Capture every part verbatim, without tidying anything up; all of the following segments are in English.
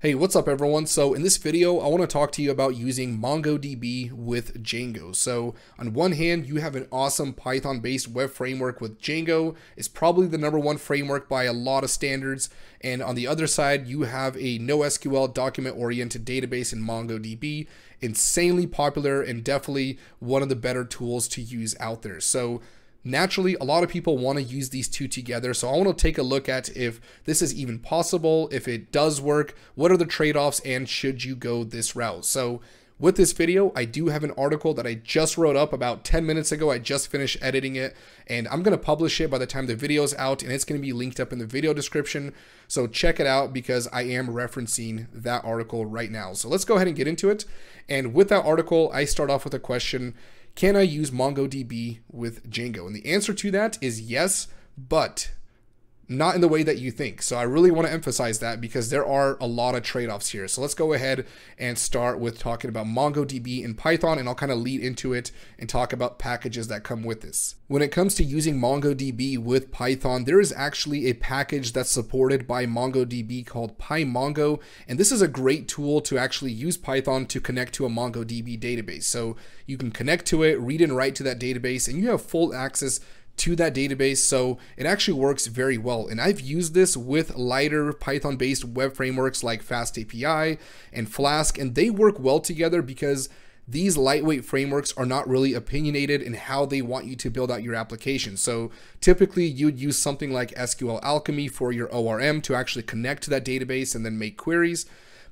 Hey, what's up everyone? So in this video, I want to talk to you about using MongoDB with Django. So on one hand, you have an awesome Python-based web framework with Django. It's probably the number one framework by a lot of standards. And on the other side, you have a NoSQL document-oriented database in MongoDB. Insanely popular and definitely one of the better tools to use out there. So naturally, a lot of people want to use these two together, so I want to take a look at if this is even possible, if it does work, what are the trade-offs, and should you go this route? So with this video, I do have an article that I just wrote up about ten minutes ago. I just finished editing it, and I'm going to publish it by the time the video is out, and it's going to be linked up in the video description. So check it out because I am referencing that article right now. So let's go ahead and get into it. And with that article, I start off with a question. Can I use MongoDB with Django? And the answer to that is yes, but not in the way that you think. So I really want to emphasize that because there are a lot of trade-offs here. So let's go ahead and start with talking about MongoDB in Python, and I'll kind of lead into it and talk about packages that come with this. When it comes to using MongoDB with Python, there is actually a package that's supported by MongoDB called PyMongo, and this is a great tool to actually use Python to connect to a MongoDB database. So you can connect to it, read and write to that database, and you have full access to that database. So it actually works very well. And I've used this with lighter Python based web frameworks like FastAPI and Flask, and they work well together because these lightweight frameworks are not really opinionated in how they want you to build out your application. So typically you'd use something like S Q L Alchemy for your O R M to actually connect to that database and then make queries,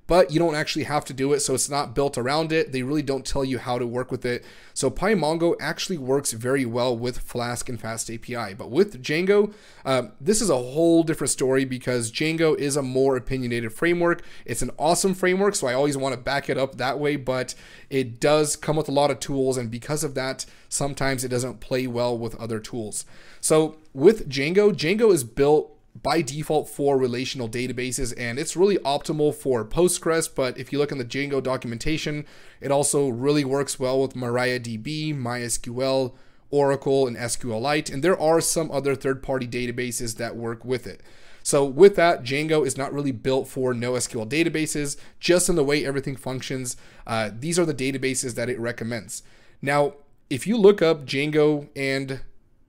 but you don't actually have to do it, so it's not built around it. They really don't tell you how to work with it. So PyMongo actually works very well with Flask and FastAPI, but with Django, um, this is a whole different story because Django is a more opinionated framework. It's an awesome framework, so I always want to back it up that way, but it does come with a lot of tools, and because of that, sometimes it doesn't play well with other tools. So with Django, Django is built by default for relational databases, and it's really optimal for Postgres, but if you look in the Django documentation, it also really works well with MariaDB, MySQL, Oracle, and SQLite, and there are some other third-party databases that work with it. So with that, Django is not really built for NoSQL databases, just in the way everything functions. Uh, these are the databases that it recommends. Now, if you look up Django and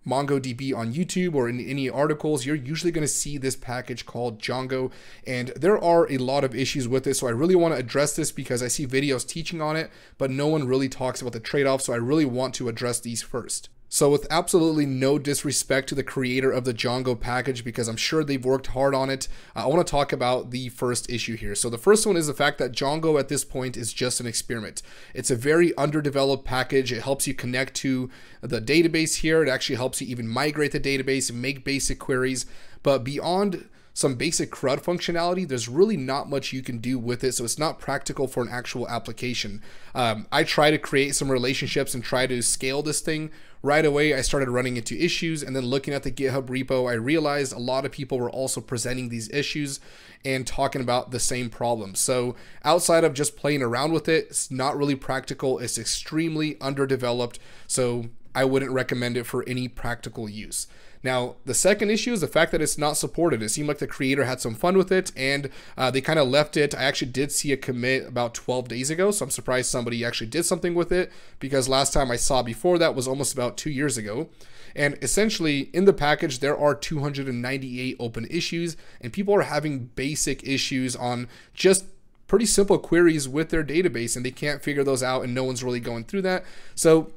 MongoDB on YouTube or in any articles, you're usually going to see this package called Django, and there are a lot of issues with it. So I really want to address this because I see videos teaching on it, but no one really talks about the trade-off. So I really want to address these first. So with absolutely no disrespect to the creator of the Django package, because I'm sure they've worked hard on it, I want to talk about the first issue here. So the first one is the fact that Django at this point is just an experiment. It's a very underdeveloped package. It helps you connect to the database here. It actually helps you even migrate the database and make basic queries. But beyond some basic CRUD functionality, there's really not much you can do with it, so it's not practical for an actual application. Um, I try to create some relationships and try to scale this thing. Right away, I started running into issues, and then looking at the GitHub repo, I realized a lot of people were also presenting these issues and talking about the same problem. So outside of just playing around with it, it's not really practical. It's extremely underdeveloped, so I wouldn't recommend it for any practical use. Now, the second issue is the fact that it's not supported. It seemed like the creator had some fun with it, and uh, they kind of left it. I actually did see a commit about twelve days ago, so I'm surprised somebody actually did something with it, because last time I saw before that was almost about two years ago. And essentially, in the package, there are two hundred ninety-eight open issues, and people are having basic issues on just pretty simple queries with their database, and they can't figure those out, and no one's really going through that. So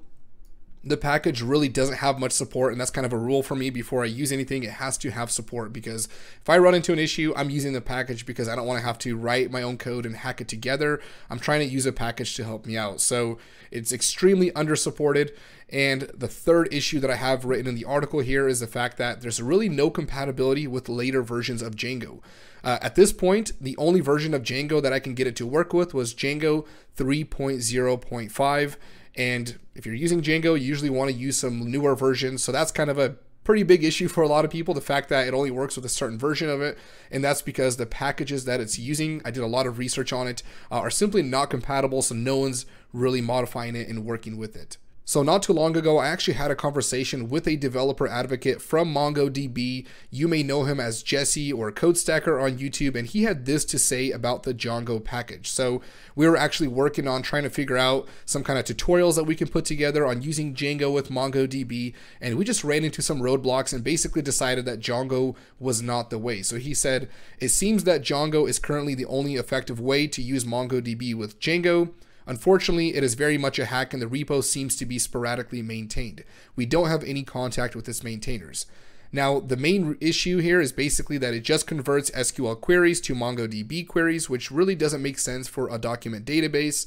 the package really doesn't have much support, and that's kind of a rule for me. Before I use anything, it has to have support, because if I run into an issue, I'm using the package because I don't want to have to write my own code and hack it together. I'm trying to use a package to help me out. So it's extremely under-supported. And the third issue that I have written in the article here is the fact that there's really no compatibility with later versions of Django. Uh, at this point, the only version of Django that I can get it to work with was Django three point oh point five. And if you're using Django, you usually want to use some newer versions. So that's kind of a pretty big issue for a lot of people, the fact that it only works with a certain version of it. And that's because the packages that it's using, I did a lot of research on it, uh, are simply not compatible. So no one's really modifying it and working with it. So not too long ago, I actually had a conversation with a developer advocate from MongoDB. You may know him as Jesse or CodeStacker on YouTube, and he had this to say about the Django package. So we were actually working on trying to figure out some kind of tutorials that we can put together on using Django with MongoDB, and we just ran into some roadblocks and basically decided that Django was not the way. So he said, "It seems that Django is currently the only effective way to use MongoDB with Django. Unfortunately, it is very much a hack and the repo seems to be sporadically maintained. We don't have any contact with its maintainers." Now, the main issue here is basically that it just converts S Q L queries to MongoDB queries, which really doesn't make sense for a document database.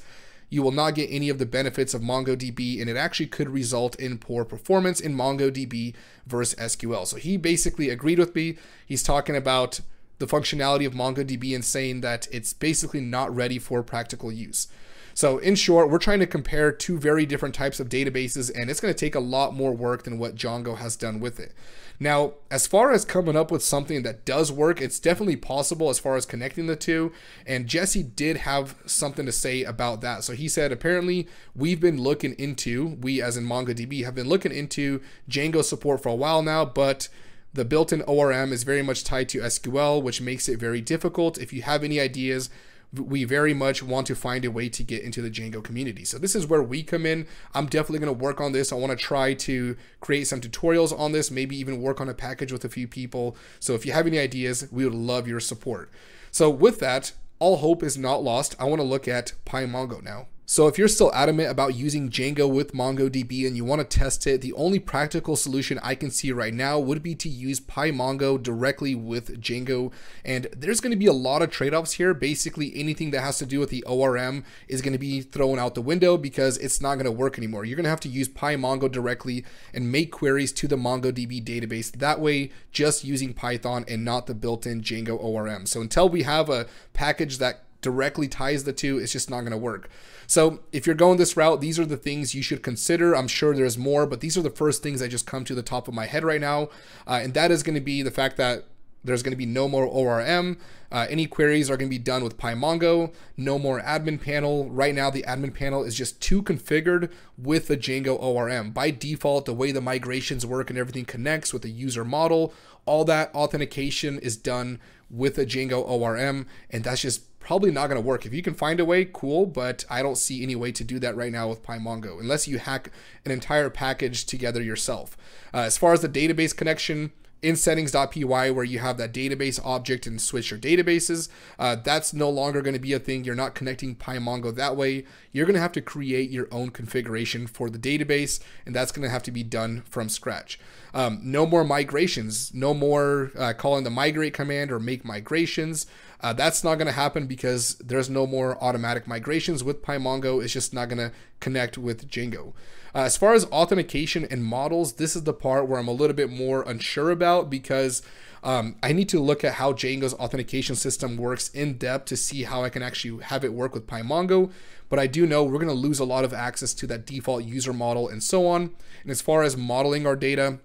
You will not get any of the benefits of MongoDB, and it actually could result in poor performance in MongoDB versus S Q L. So he basically agreed with me. He's talking about the functionality of MongoDB and saying that it's basically not ready for practical use. So in short, we're trying to compare two very different types of databases, and it's going to take a lot more work than what Django has done with it. Now, as far as coming up with something that does work, it's definitely possible as far as connecting the two. And Jesse did have something to say about that. So he said, apparently we've been looking into, we as in MongoDB have been looking into Django support for a while now, but the built-in O R M is very much tied to S Q L, which makes it very difficult. If you have any ideas, we very much want to find a way to get into the Django community. So this is where we come in. I'm definitely going to work on this. I want to try to create some tutorials on this, maybe even work on a package with a few people. So if you have any ideas, we would love your support. So with that, all hope is not lost. I want to look at PyMongo now. So if you're still adamant about using Django with MongoDB and you want to test it, the only practical solution I can see right now would be to use PyMongo directly with Django. And there's going to be a lot of trade-offs here. Basically, anything that has to do with the O R M is going to be thrown out the window because it's not going to work anymore. You're going to have to use PyMongo directly and make queries to the MongoDB database. That way, just using Python and not the built-in Django O R M. So until we have a package that directly ties the two, it's just not going to work. So if you're going this route, these are the things you should consider. I'm sure there's more, but these are the first things that just come to the top of my head right now. Uh, and that is going to be the fact that there's going to be no more O R M. Uh, any queries are going to be done with PyMongo. No more admin panel. Right now, the admin panel is just too configured with the Django O R M. By default, the way the migrations work and everything connects with the user model, all that authentication is done with a Django O R M, and that's just probably not going to work. If you can find a way, cool, but I don't see any way to do that right now with PyMongo unless you hack an entire package together yourself. Uh, as far as the database connection, in settings.py, where you have that database object and switch your databases, uh, that's no longer going to be a thing. You're not connecting PyMongo that way. You're going to have to create your own configuration for the database, and that's going to have to be done from scratch. Um, no more migrations, no more uh, calling the migrate command or make migrations. Uh, that's not going to happen because there's no more automatic migrations with PyMongo. It's just not going to connect with Django. Uh, as far as authentication and models, this is the part where I'm a little bit more unsure about because um, I need to look at how Django's authentication system works in depth to see how I can actually have it work with PyMongo. But I do know we're going to lose a lot of access to that default user model and so on. And as far as modeling our data,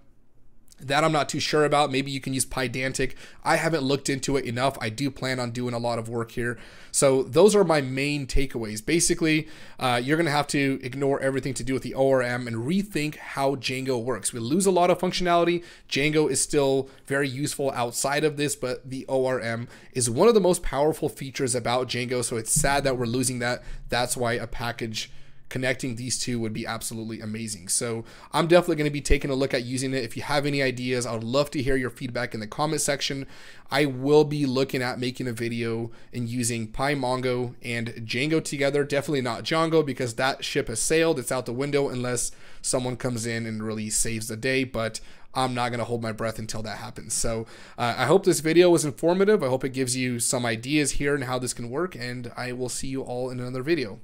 that I'm not too sure about. Maybe you can use Pydantic. I haven't looked into it enough. I do plan on doing a lot of work here. So those are my main takeaways. Basically, uh, you're going to have to ignore everything to do with the O R M and rethink how Django works. We lose a lot of functionality. Django is still very useful outside of this, but the O R M is one of the most powerful features about Django. So it's sad that we're losing that. That's why a package connecting these two would be absolutely amazing. So I'm definitely going to be taking a look at using it. If you have any ideas, I would love to hear your feedback in the comment section. I will be looking at making a video and using PyMongo and Django together. Definitely not Django because that ship has sailed. It's out the window unless someone comes in and really saves the day. But I'm not going to hold my breath until that happens. So uh, I hope this video was informative. I hope it gives you some ideas here and how this can work. And I will see you all in another video.